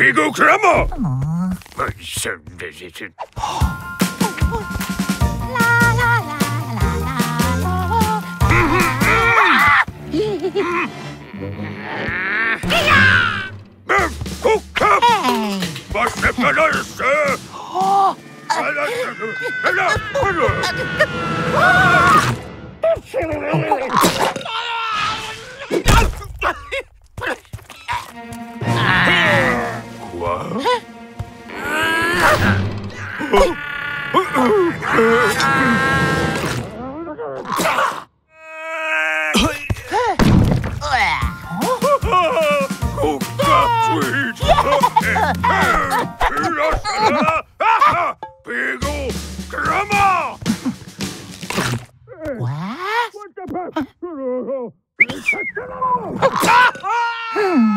Bigo Grandma! So visited. What?